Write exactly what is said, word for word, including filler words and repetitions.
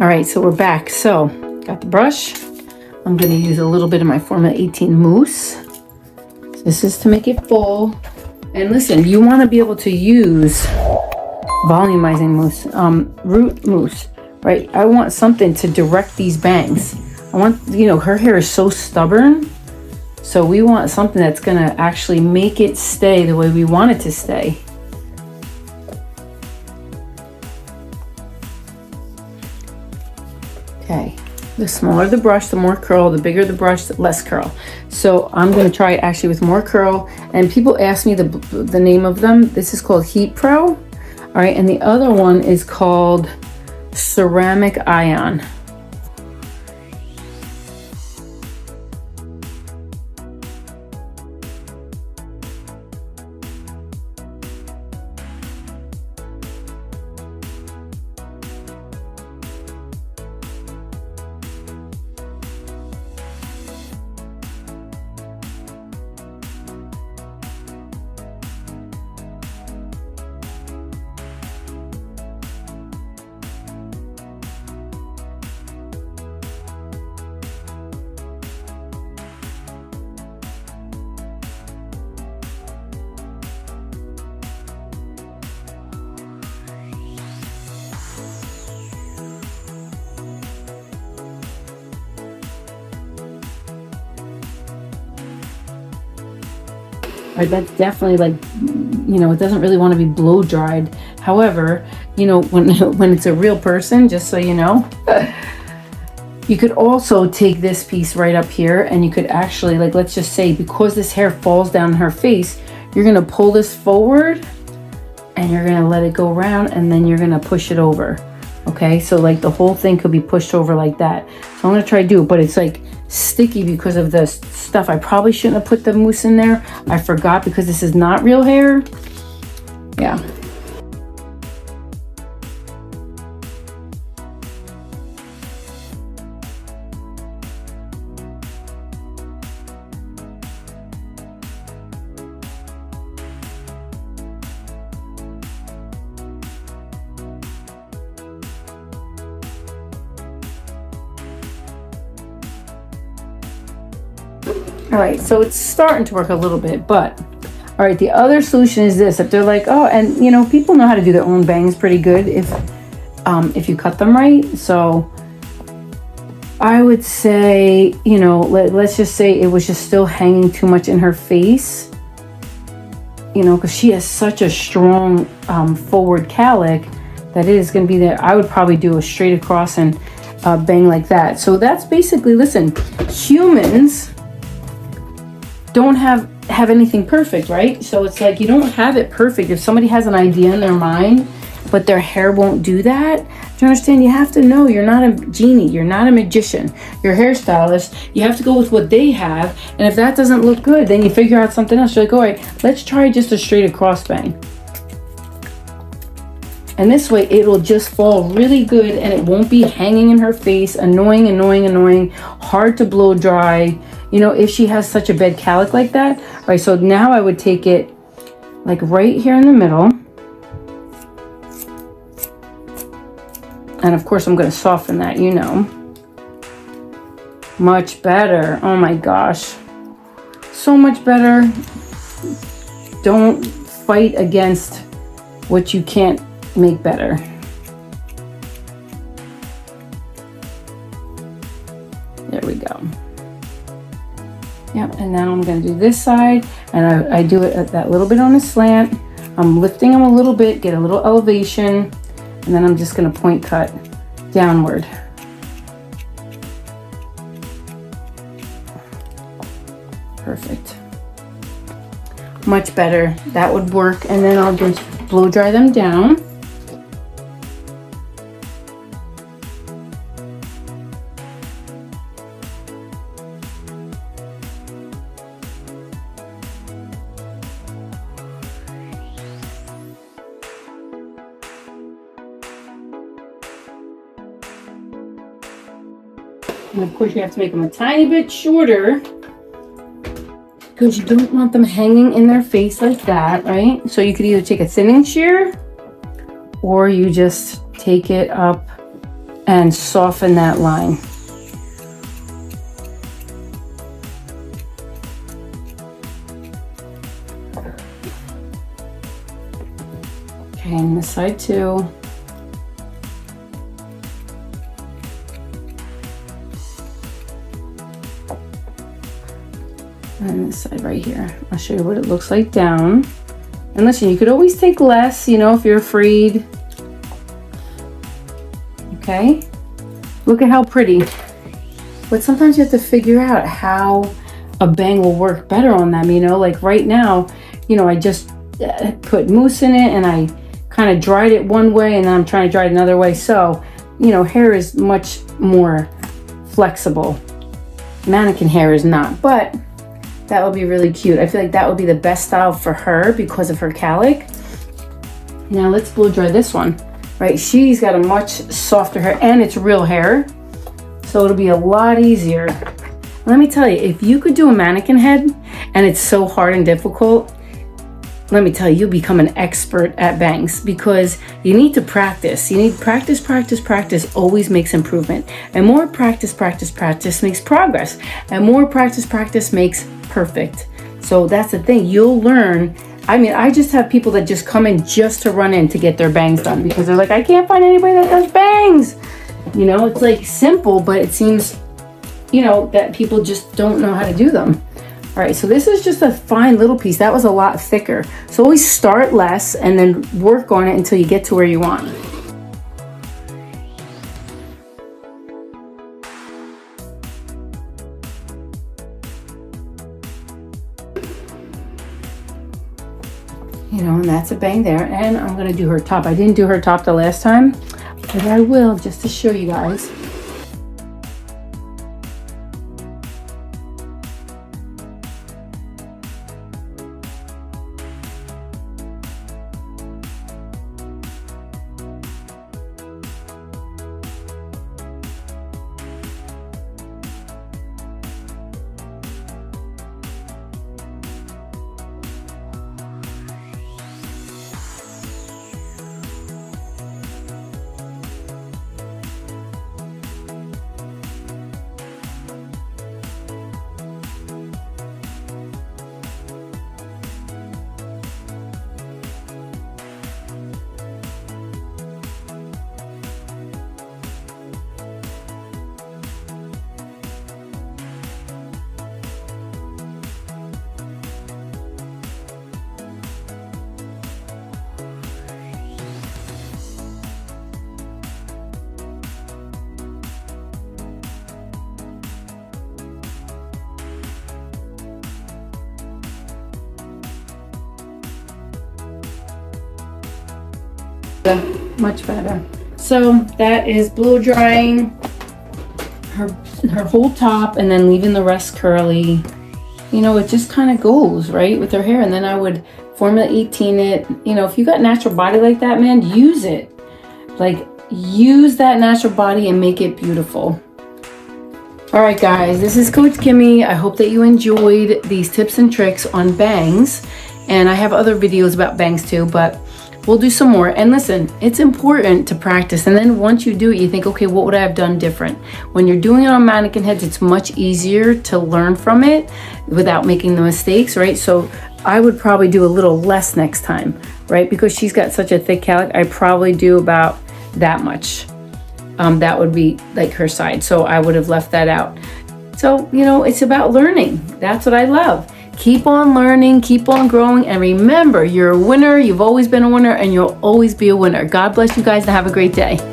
All right, so we're back. So got the brush. I'm going to use a little bit of my Formula eighteen mousse. So this is to make it full. And listen, you want to be able to use volumizing mousse, um, root mousse, right? I want something to direct these bangs. I want, you know, her hair is so stubborn. So we want something that's going to actually make it stay the way we want it to stay. Okay, the smaller the brush, the more curl, the bigger the brush, the less curl. So I'm going to try it actually with more curl. And people ask me the, the name of them. This is called Heat Pro. All right, and the other one is called Ceramic Ion. Right, that's definitely like, you know, it doesn't really want to be blow dried. However, you know, when, when it's a real person, just so you know, you could also take this piece right up here and you could actually, like, let's just say because this hair falls down her face, you're going to pull this forward and you're going to let it go around and then you're going to push it over. Okay. So like the whole thing could be pushed over like that. So I'm going to try to do it, but it's like sticky because of the stuff. I probably shouldn't have put the mousse in there. I forgot because this is not real hair. Yeah. All right, so it's starting to work a little bit, but all right, the other solution is this. If they're like, oh, and you know, people know how to do their own bangs pretty good if um, if you cut them right. So I would say, you know, let, let's just say it was just still hanging too much in her face, you know, because she has such a strong um, forward calic that it is going to be there. I would probably do a straight across and uh, bang like that. So that's basically, listen, humans don't have have anything perfect, right? So it's like you don't have it perfect. If somebody has an idea in their mind but their hair won't do that, do you understand? You have to know you're not a genie, you're not a magician, you're a hairstylist. You have to go with what they have, and if that doesn't look good, then you figure out something else. You're like, all right, let's try just a straight across bang, and this way it will just fall really good and it won't be hanging in her face, annoying annoying annoying hard to blow dry. You know, if she has such a bad calic like that. All right, so now I would take it like right here in the middle. And of course, I'm going to soften that, you know. Much better. Oh my gosh. So much better. Don't fight against what you can't make better. There we go. Yep, and now I'm going to do this side, and I, I do it at that little bit on a slant. I'm lifting them a little bit, get a little elevation, and then I'm just going to point cut downward. Perfect. Much better. That would work, and then I'll just blow dry them down. And of course you have to make them a tiny bit shorter because you don't want them hanging in their face like that, right? So you could either take a thinning shear or you just take it up and soften that line. Okay, and this side too. And this side right here. I'll show you what it looks like down. And listen, you could always take less, you know, if you're afraid. Okay, look at how pretty. But sometimes you have to figure out how a bang will work better on them, you know, like right now, you know, I just put mousse in it and I kind of dried it one way and then I'm trying to dry it another way. So, you know, hair is much more flexible. Mannequin hair is not, but that would be really cute. I feel like that would be the best style for her because of her calic. Now let's blow dry this one, right? She's got a much softer hair and it's real hair. So it'll be a lot easier. Let me tell you, if you could do a mannequin head and it's so hard and difficult, let me tell you, you'll become an expert at bangs because you need to practice. You need practice, practice, practice always makes improvement. And more practice, practice, practice makes progress. And more practice, practice makes perfect. So that's the thing, you'll learn. I mean, I just have people that just come in just to run in to get their bangs done because they're like, I can't find anybody that does bangs. You know, it's like simple, but it seems, you know, that people just don't know how to do them. All right, so this is just a fine little piece. That was a lot thicker. So always start less and then work on it until you get to where you want. You know, and that's a bang there. And I'm gonna do her top. I didn't do her top the last time, but I will just to show you guys. Much better. So that is blow drying her her whole top and then leaving the rest curly. You know, it just kind of goes right with her hair. And then I would Formula eighteen it. You know, if you got natural body like that, man, use it. Like, use that natural body and make it beautiful. All right, guys, this is Coach Kimmy. I hope that you enjoyed these tips and tricks on bangs, and I have other videos about bangs too, but we'll do some more. And listen, it's important to practice. And then once you do it, you think, okay, what would I have done different? When you're doing it on mannequin heads, it's much easier to learn from it without making the mistakes, right? So I would probably do a little less next time, right? Because she's got such a thick calic, I probably do about that much. Um, that would be like her side. So I would have left that out. So, you know, it's about learning. That's what I love. Keep on learning, keep on growing, and remember, you're a winner, you've always been a winner, and you'll always be a winner. God bless you guys and have a great day.